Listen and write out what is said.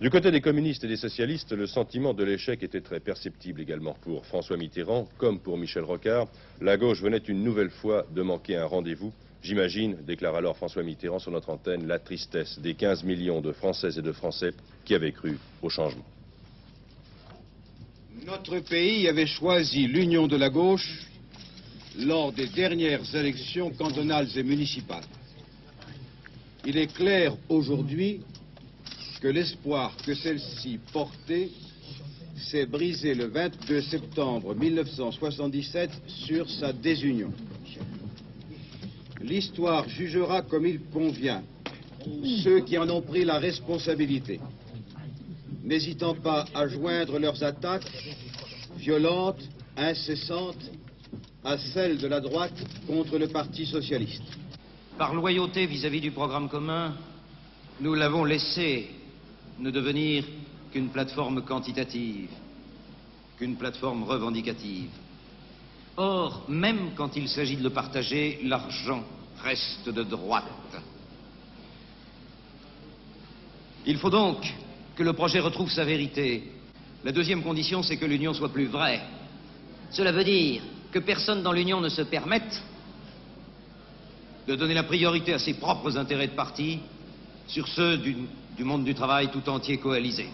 Du côté des communistes et des socialistes, le sentiment de l'échec était très perceptible également pour François Mitterrand, comme pour Michel Rocard. La gauche venait une nouvelle fois de manquer un rendez-vous. J'imagine, déclare alors François Mitterrand sur notre antenne, la tristesse des 15 millions de Françaises et de Français qui avaient cru au changement. Notre pays avait choisi l'union de la gauche lors des dernières élections cantonales et municipales. Il est clair aujourd'hui que l'espoir que celle-ci portait s'est brisé le 22 septembre 1977 sur sa désunion. L'histoire jugera comme il convient ceux qui en ont pris la responsabilité, n'hésitant pas à joindre leurs attaques violentes, incessantes, à celles de la droite contre le Parti socialiste. Par loyauté vis-à-vis du programme commun, nous l'avons laissé ne devenir qu'une plateforme quantitative, qu'une plateforme revendicative. Or, même quand il s'agit de le partager, l'argent reste de droite. Il faut donc que le projet retrouve sa vérité. La deuxième condition, c'est que l'union soit plus vraie. Cela veut dire que personne dans l'union ne se permette de donner la priorité à ses propres intérêts de parti sur ceux du monde du travail tout entier coalisé.